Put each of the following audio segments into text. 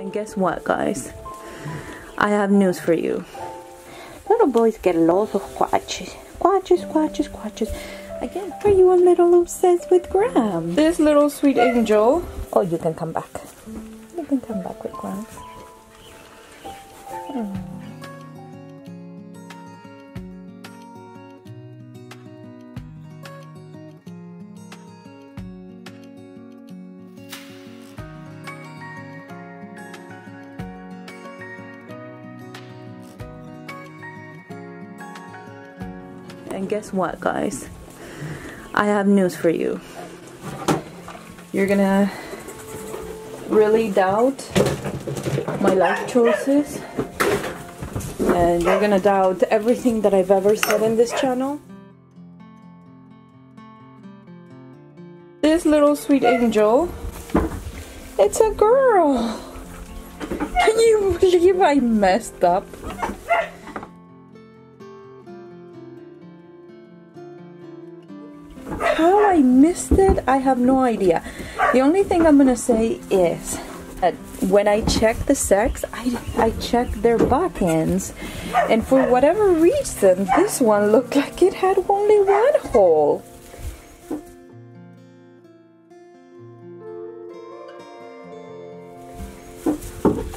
And guess what, guys? I have news for you. Little boys get lots of quatches. Quatches. I get for you a little obsessed with Graham. This little sweet angel. Oh, you can come back. You can come back with Graham. Oh. And guess what, guys? I have news for you. You're gonna really doubt my life choices, and you're gonna doubt everything that I've ever said in this channel. This little sweet angel, it's a girl. Can you believe I messed up? How I missed it, I have no idea. The only thing I'm gonna say is that when I check the sex, I check their back ends, and for whatever reason, this one looked like it had only one hole.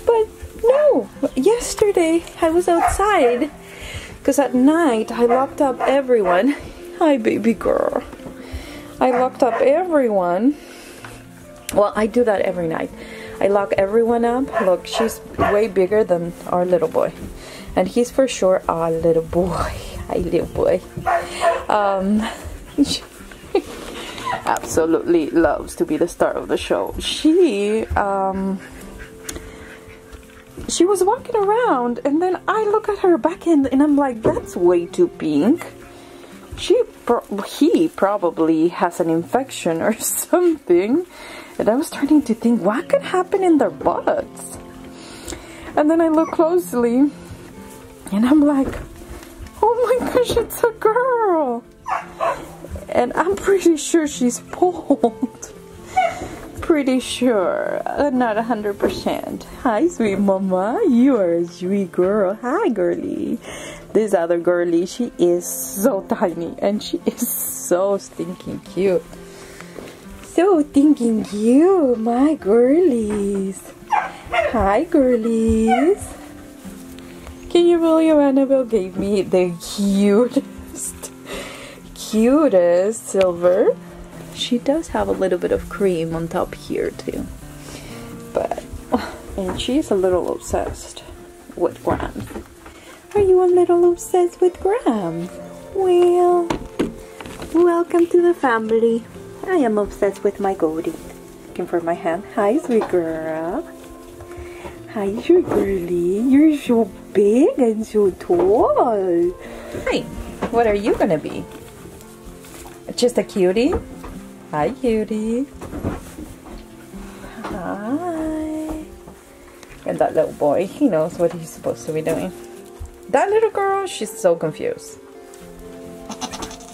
But no, yesterday I was outside, because at night I locked up everyone. Hi, baby girl. I locked up everyone. Well, I do that every night. I lock everyone up. Look, she's way bigger than our little boy, and he's for sure our little boy. Hi, little boy. She absolutely loves to be the star of the show. She was walking around, and then I look at her back end, and I'm like, that's way too pink. He probably has an infection or something, and I was starting to think, what could happen in their butts? And then I look closely, and I'm like, oh my gosh, it's a girl, and I'm pretty sure she's bald. Pretty sure, not 100%. Hi, sweet mama, you are a sweet girl. Hi, girly. This other girly, she is so tiny, and she is so stinking cute. So stinking cute, my girlies. Hi, girlies. Can you believe Annabelle gave me the cutest silver? She does have a little bit of cream on top here too, but and she's a little obsessed with Graham. Are you a little obsessed with Graham? Well, welcome to the family. I am obsessed with my Goldie. Looking for my hand. Hi, sweet girl. Hi, you girly. You're so big and so tall. Hi. What are you gonna be? Just a cutie. Hi, cutie. Hi. And that little boy, he knows what he's supposed to be doing. That little girl, she's so confused.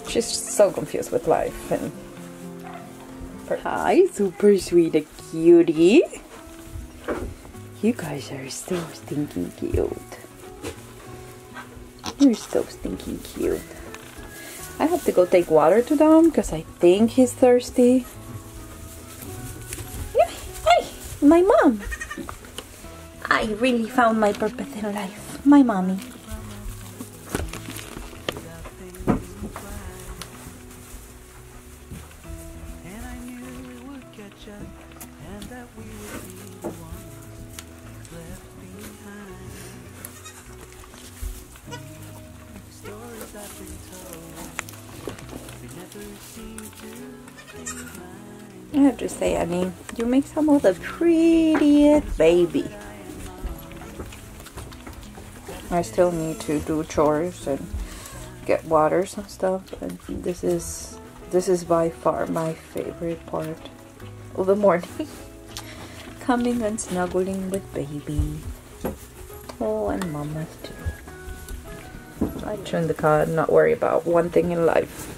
She's so confused with life. And hi, super sweet cutie. You guys are so stinking cute. You're so stinking cute. I have to go take water to Dom because I think he's thirsty. Hey, my mom! I really found my purpose in life, my mommy. I have to say, I mean, you make some of the prettiest baby. I still need to do chores and get waters and stuff, and this is by far my favorite part of the morning. Coming and snuggling with baby. Oh, and mama's too. I tune the car and not worry about one thing in life.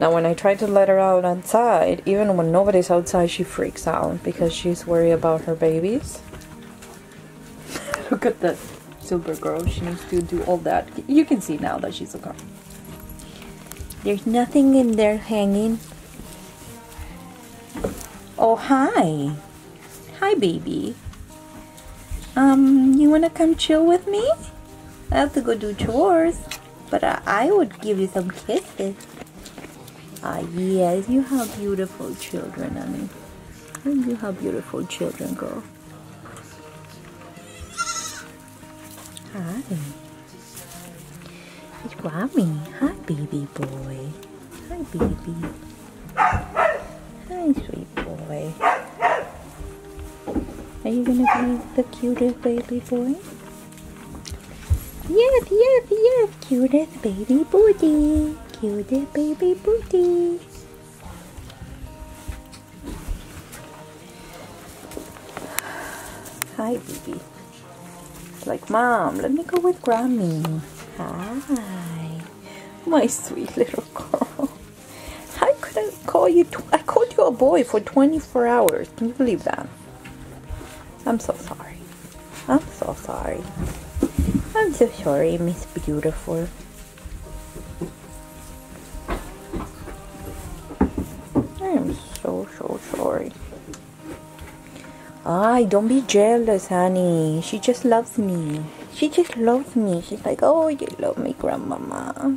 Now when I try to let her out outside, even when nobody's outside, she freaks out because she's worried about her babies. Look at that silver girl. She needs to do all that. You can see now that she's a girl. There's nothing in there hanging. Oh, hi. Hi, baby. You wanna come chill with me? I have to go do chores, but I would give you some kisses. Ah, yes, you have beautiful children, honey. You have beautiful children, girl. Hi. It's Grammy. Hi, baby boy. Hi, baby. Hi, sweet boy. Are you gonna be the cutest baby boy? Yes, yes, yes. Cutest baby booty. Cutest baby booty. Hi, baby. It's like, Mom, let me go with Grammy. Hi, my sweet little girl. How could I call you? I called you a boy for 24 hours. Can you believe that? I'm so sorry. I'm so sorry. I'm so sorry, Miss Beautiful. I'm so sorry. Ay, don't be jealous, honey. She just loves me. She just loves me. She's like, oh, you love me, Grandmama.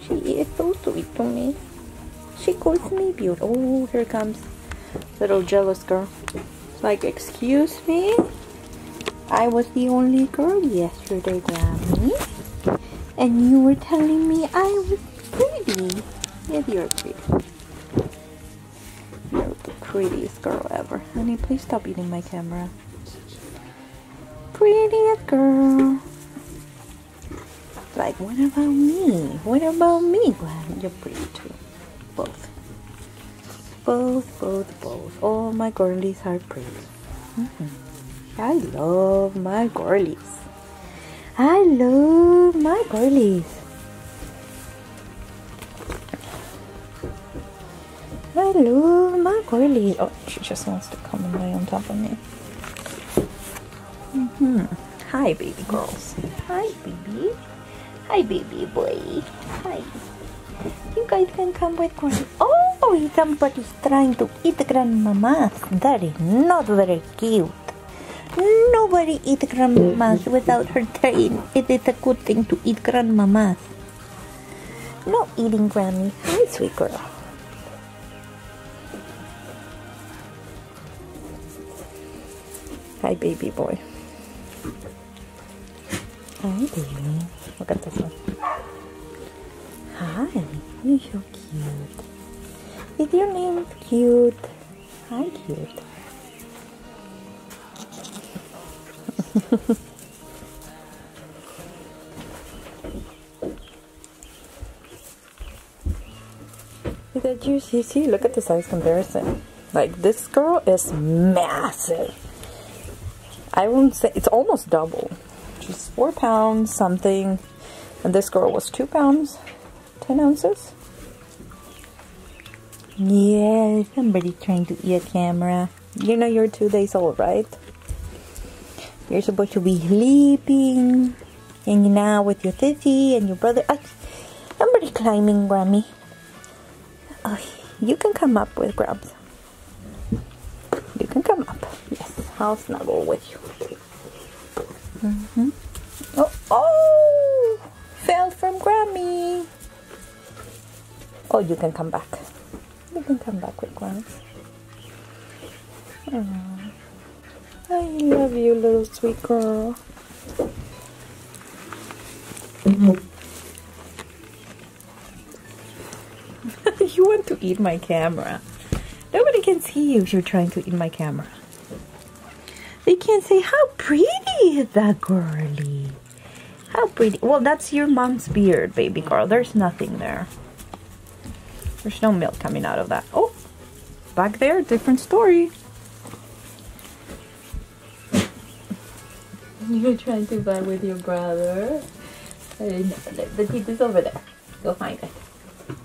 She is so sweet to me. She calls me beautiful. Oh, here comes little jealous girl. Like, excuse me? I was the only girl yesterday, Grammy. And you were telling me I was pretty. Yeah, you're pretty. You're the prettiest girl ever. Honey, please stop eating my camera. Prettiest girl. Like, what about me? What about me, Grammy? You're pretty too. Both. Both. All my girlies are pretty. I love my girlies. I love my girlies. I love my girlies. Oh, she just wants to come and lay on top of me. Hi, baby girls. Hi, baby. Hi, baby boy. Hi. You guys can come with Grammy. Oh, somebody's trying to eat Grandmama. That is not very cute. Nobody eats Grandmamas without her train. It is a good thing to eat Grandmamas. No eating, Grammy. Hi, sweet girl. Hi, baby boy. Hi, baby. Look at this one. Hi, you're so cute. Is your name cute? Hi, cute. Is that you? See, look at the size comparison. Like, this girl is massive. I won't say it's almost double. She's 4 pounds something, and this girl was 2 pounds, 10 ounces. Yeah, somebody trying to eat a camera. You know you're 2 days old, right? You're supposed to be sleeping, hanging out with your sissy and your brother. Oh, somebody climbing, Grammy. Oh, you can come up with Grubs. You can come up. Yes, I'll snuggle with you. Oh, fell from Grammy. Oh, you can come back. You can come back with Grams. Aww. I love you, little sweet girl. You want to eat my camera. Nobody can see you if you're trying to eat my camera. They can't say, how pretty is that girly? How pretty. Well, that's your mom's beard, baby girl. There's nothing there. There's no milk coming out of that. Oh, back there, different story. You're trying to buy with your brother. The kid is over there. Go find it.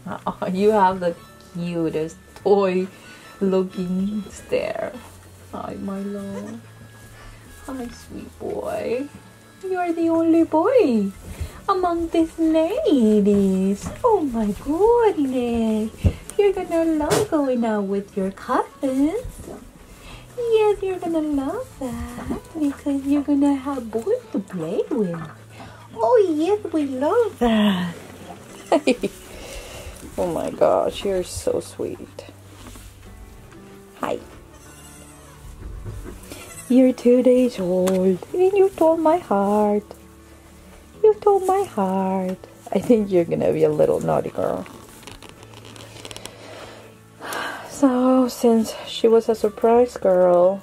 Oh, you have the cutest toy-looking stare. Hi, my love. Oh, my sweet boy. You are the only boy among these ladies. Oh, my goodness. You're gonna love going out with your cousins. Yes, you're gonna love that because you're gonna have boys to play with. Oh, yes, we love that. Oh my gosh, you're so sweet. Hi. You're 2 days old and you stole my heart. You stole my heart. I think you're gonna be a little naughty girl. So, since she was a surprise girl,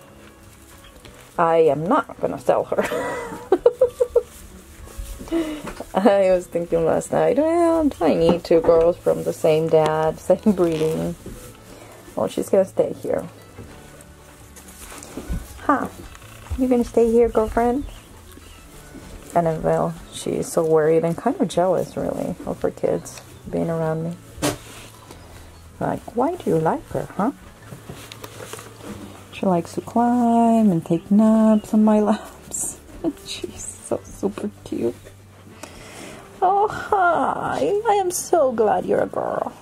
I am not gonna sell her. I was thinking last night, well, I need 2 girls from the same dad, same breeding. Well, she's gonna stay here. Huh. You gonna stay here, girlfriend? Annabelle, she is so worried and kind of jealous, really, of her kids being around me. Like, why do you like her, huh? She likes to climb and take naps on my laps. She's so super cute. Oh, hi. I am so glad you're a girl.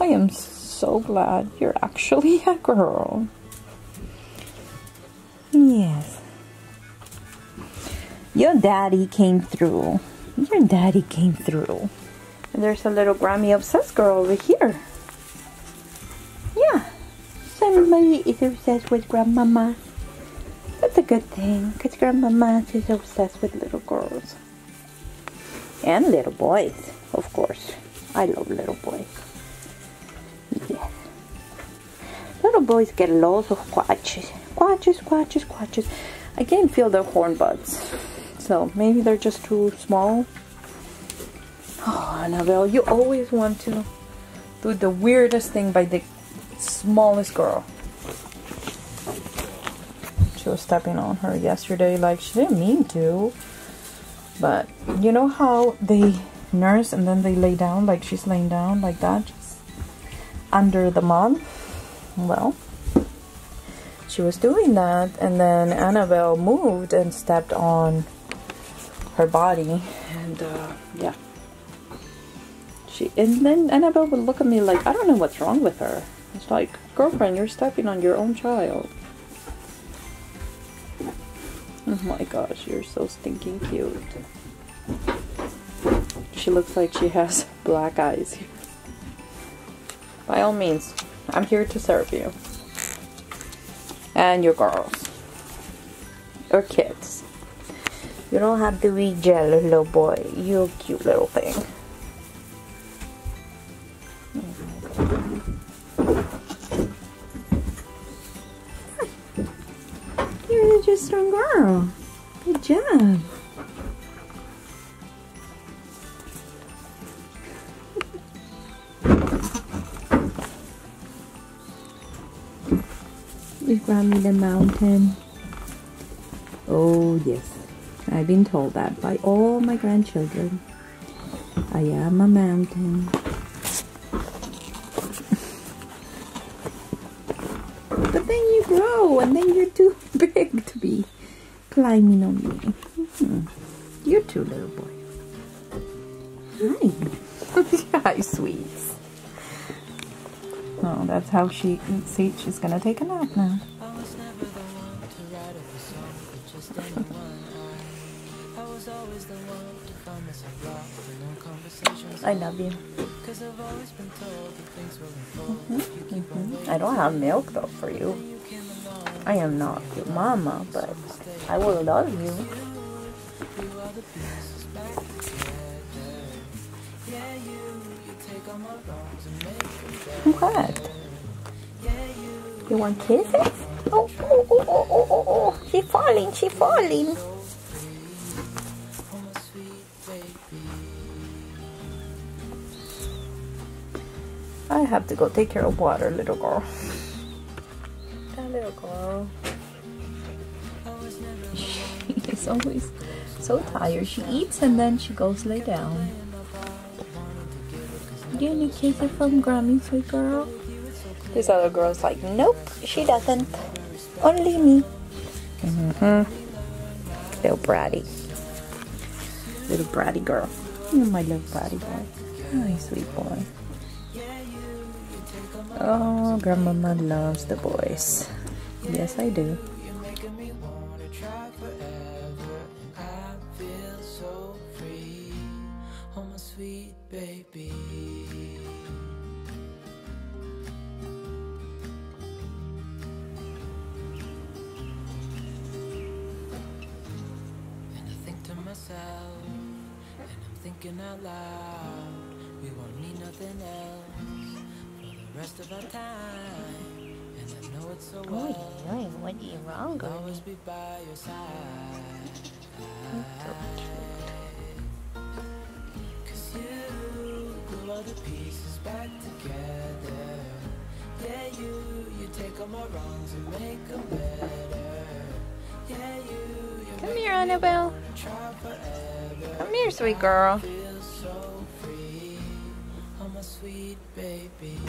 I am so glad you're actually a girl. Yes. Your daddy came through. Your daddy came through. And there's a little Grammy obsessed girl over here. Yeah. Somebody is obsessed with Grandmama. That's a good thing, because Grandmama is obsessed with little girls. And little boys, of course. I love little boys. Yes. Little boys get lots of quatches. Quatches, quatches, quatches. I can't feel their horn buds. So maybe they're just too small. Oh, Annabelle, you always want to do the weirdest thing by the smallest girl. She was stepping on her yesterday, like she didn't mean to. But you know how they nurse and then they lay down, like she's laying down like that, just under the mud? Well, she was doing that and then Annabelle moved and stepped on her body and yeah. And then Annabelle would look at me like, I don't know what's wrong with her. It's like, girlfriend, you're stepping on your own child. Oh my gosh, you're so stinking cute. She looks like she has black eyes here. By all means, I'm here to serve you. And your girls. Your kids. You don't have to be jealous, little boy. You're a cute little thing. You're just a strong girl. Good job. You found me the mountain. Oh yes, I've been told that by all my grandchildren. I am a mountain. Grow and then you're too big to be climbing on me. You're too little boy. Hi. Hi, sweets. Oh, that's how she eats. See, she's gonna take a nap now. I love you. I don't have milk though for you. I am not your mama, but I will love you. What? You want kisses? Oh, oh, oh, oh, oh, oh, oh. She's falling, she's falling. I have to go take care of water, little girl. Little girl. She is always so tired. She eats and then she goes lay down. Do you need kisses from Grammy, sweet girl? This other girl's like, nope, she doesn't. Only me. Mm-hmm. Little bratty. Little bratty girl. You're my little bratty boy. Oh, sweet boy. Oh, Grandmama loves the boys. Yes, I do. Sweet baby, and I think to myself, and I'm thinking out loud, we won't need nothing else for the rest of our time. And I know it's so well. Oh, what are you wrong with? I'll always be by your side. The pieces back together. Yeah, you take all my wrongs and make them better. Yeah, you come here, Annabelle. Come here, sweet girl. I feel so free. I'm a sweet baby.